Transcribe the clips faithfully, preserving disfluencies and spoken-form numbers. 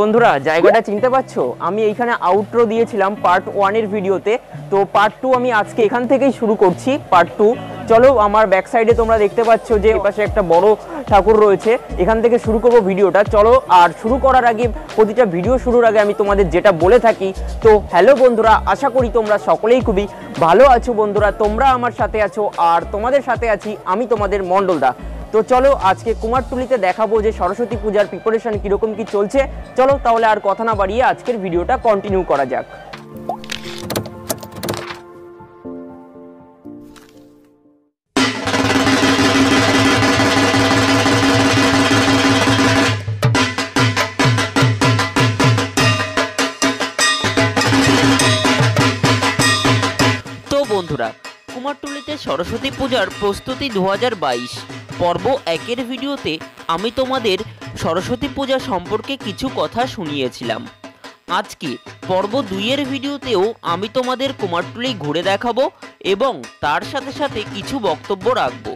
বন্ধুরা জায়গাটা চিনতে পারছো, আমি এইখানে আউটরো দিয়েছিলাম পার্ট ওয়ান এর ভিডিওতে, তো পার্ট টু আমি আজকে এখান থেকেই শুরু করছি। পার্ট টু চলো, আমার ব্যাক সাইডে তোমরা দেখতে পাচ্ছ যে পাশে একটা বড় ঠাকুর রয়েছে, এখান থেকে শুরু করব ভিডিওটা। চলো, আর শুরু করার আগে, প্রতিটা ভিডিও শুরুর আগে আমি তোমাদের যেটা বলে থাকি, তো হ্যালো বন্ধুরা, আশা করি তোমরা সকলেই খুবই ভালো আছো। বন্ধুরা তোমরা আমার সাথে আছো, আর তোমাদের সাথে আছি আমি তোমাদের মণ্ডলদা। তো চলো, আজকে কুমারটুলিতে দেখাবো যে সরস্বতী পূজার প্রিপারেশন কীরকম কী চলছে। চলো তাহলে আর কথা না বাড়িয়ে আজকের ভিডিওটা কন্টিনিউ করা যাক। তো বন্ধুরা, কুমারটুলিতে সরস্বতী পূজার প্রস্তুতি দু হাজার বাইশ পর্ব একের ভিডিওতে আমি তোমাদের সরস্বতী পূজা সম্পর্কে কিছু কথা শুনিয়েছিলাম। আজকে পর্ব দুইয়ের ভিডিওতেও আমি তোমাদের কুমারটুলি ঘুরে দেখাবো এবং তার সাথে সাথে কিছু বক্তব্য রাখবো।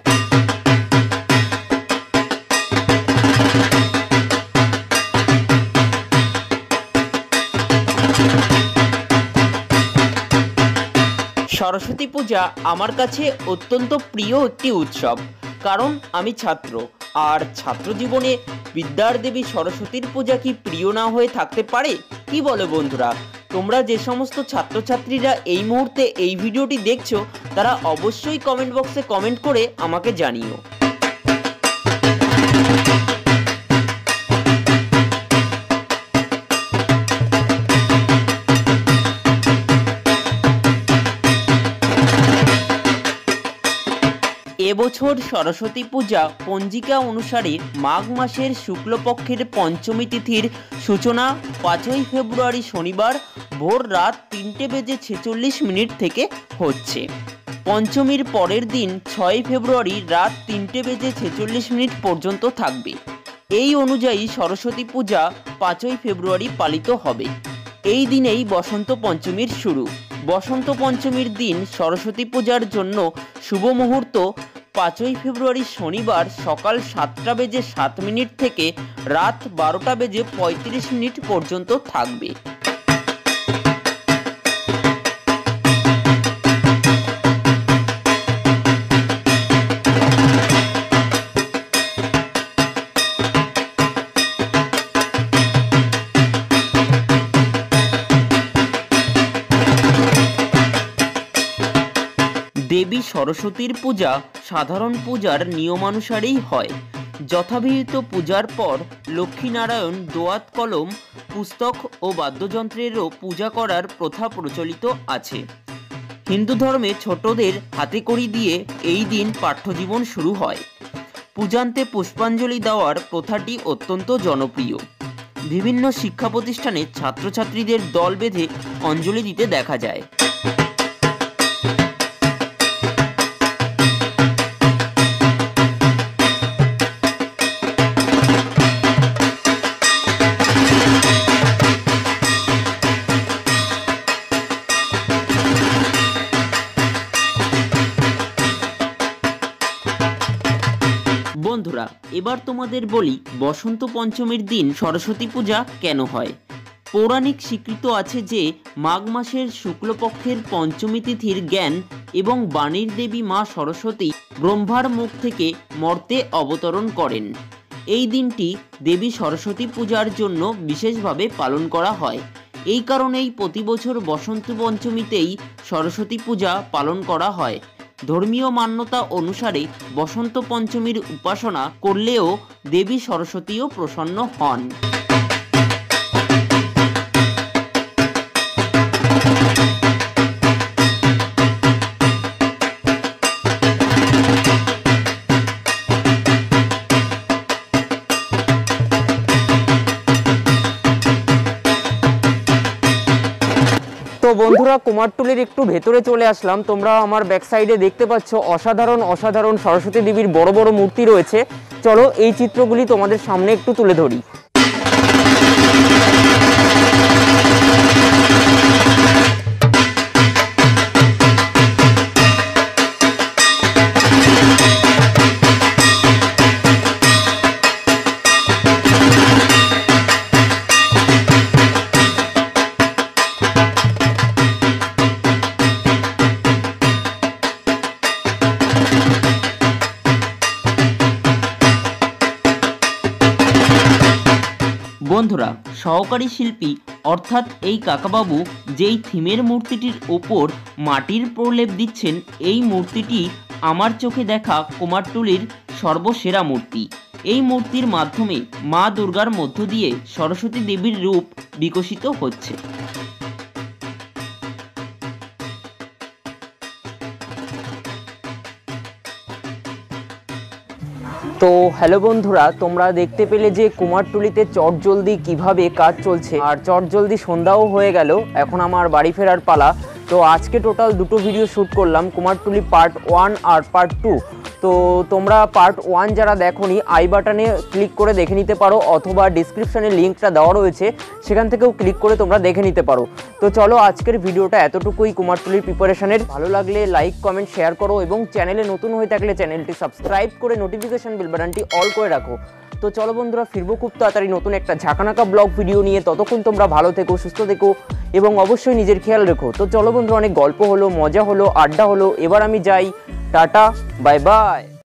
সরস্বতী পূজা আমার কাছে অত্যন্ত প্রিয় একটি উৎসব, কারণ আমি ছাত্র, আর ছাত্র জীবনে বিদ্যার দেবী সরস্বতীর পূজা কি প্রিয় না হয়ে থাকতে পারে? কি বলো বন্ধুরা? তোমরা যে সমস্ত ছাত্রছাত্রীরা এই মুহূর্তে এই ভিডিওটি দেখছো, তারা অবশ্যই কমেন্ট বক্সে কমেন্ট করে আমাকে জানিও। এবছর সরস্বতী পূজা পঞ্জিকা অনুসারে মাঘ মাসের শুক্লপক্ষের পঞ্চমী তিথির সূচনা পাঁচই ফেব্রুয়ারি শনিবার ভোর রাত তিনটে বেজে ছেচল্লিশ মিনিট থেকে হচ্ছে। পঞ্চমীর পরের দিন ছয় ফেব্রুয়ারি রাত তিনটে বেজে ছেচল্লিশ মিনিট পর্যন্ত থাকবে। এই অনুযায়ী সরস্বতী পূজা পাঁচই ফেব্রুয়ারি পালিত হবে। এই দিনেই বসন্ত পঞ্চমীর শুরু। বসন্ত পঞ্চমীর দিন সরস্বতী পূজার জন্য শুভ মুহূর্ত পাঁচই ফেব্রুয়ারি শনিবার সকাল সাতটা বেজে সাত মিনিট থেকে রাত বারোটা বেজে পঁয়ত্রিশ মিনিট পর্যন্ত থাকবে। দেবী সরস্বতীর পূজা সাধারণ পূজার নিয়মানুসারেই হয়। যথাবিহিত পূজার পর লক্ষ্মীনারায়ণ দোয়াত কলম, পুস্তক ও বাদ্যযন্ত্রেরও পূজা করার প্রথা প্রচলিত আছে। হিন্দু ধর্মে ছোটদের হাতে কড়ি দিয়ে এই দিন পাঠ্যজীবন শুরু হয়। পূজান্তে পুষ্পাঞ্জলি দেওয়ার প্রথাটি অত্যন্ত জনপ্রিয়। বিভিন্ন শিক্ষা প্রতিষ্ঠানে ছাত্রছাত্রীদের দল বেঁধে অঞ্জলি দিতে দেখা যায়। বন্ধুরা এবার তোমাদের বলি, বসন্ত পঞ্চমীর দিন সরস্বতী পূজা কেন হয়। পৌরাণিক স্বীকৃত আছে যে মাঘ মাসের শুক্লপক্ষের পঞ্চমী তিথির জ্ঞান এবং বাণীর দেবী মা সরস্বতী ব্রহ্মার মুখ থেকে মর্তে অবতরণ করেন। এই দিনটি দেবী সরস্বতী পূজার জন্য বিশেষভাবে পালন করা হয়। এই কারণেই প্রতি বছর বসন্ত পঞ্চমীতেই সরস্বতী পূজা পালন করা হয়। ধর্মীয় মান্যতা অনুসারে বসন্ত পঞ্চমীর উপাসনা করলেও দেবী সরস্বতীও প্রসন্ন হন। বন্ধুরা কুমারটুলির একটু ভেতরে চলে আসলাম। তোমরা আমার ব্যাক সাইডে দেখতে পাচ্ছ অসাধারণ অসাধারণ সরস্বতী দেবীর বড় বড় মূর্তি রয়েছে। চলো এই চিত্রগুলি তোমাদের সামনে একটু তুলে ধরি। সহকারী শিল্পী অর্থাৎ এই কাকাবাবু যেই থিমের মূর্তিটির ওপর মাটির প্রলেপ দিচ্ছেন, এই মূর্তিটি আমার চোখে দেখা কুমারটুলির সর্বসেরা মূর্তি। এই মূর্তির মাধ্যমে মা দুর্গার মধ্য দিয়ে সরস্বতী দেবীর রূপ বিকশিত হচ্ছে। তো হ্যালো বন্ধুরা, তোমরা দেখতে পেলে যে কুমারটুলিতে চটজলদি কিভাবে কাজ চলছে, আর চটজলদি সন্ধ্যাও হয়ে গেল, এখন আমার বাড়ি ফেরার পালা। তো আজকে টোটাল দুটো ভিডিও শ্যুট করলাম, কুমারটুলি পার্ট ওয়ান আর পার্ট টু। তো তোমরা পার্ট ওয়ান যারা দেখোনি আই বাটনে ক্লিক করে দেখে নিতে পারো, অথবা ডিসক্রিপশানে লিঙ্কটা দেওয়া রয়েছে, সেখান থেকেও ক্লিক করে তোমরা দেখে নিতে পারো। তো চলো আজকের ভিডিওটা এতটুকুই কুমারটুলির প্রিপারেশানের। ভালো লাগলে লাইক কমেন্ট শেয়ার করো এবং চ্যানেলে নতুন হয়ে থাকলে চ্যানেলটি সাবস্ক্রাইব করে নোটিফিকেশান বেল বাটনটি অল করে রাখো। তো চলো বন্ধুরা, ফিরবো খুব তাড়াতাড়ি নতুন একটা ঝাঁকানাকা ব্লগ ভিডিও নিয়ে। ততক্ষণ তোমরা ভালো থেকো, সুস্থ থেকো এবং অবশ্যই নিজের খেয়াল রেখো। তো চলো বন্ধুরা, অনেক গল্প হলো, মজা হলো, আড্ডা হলো, এবার আমি যাই, টাটা, বাই বাই।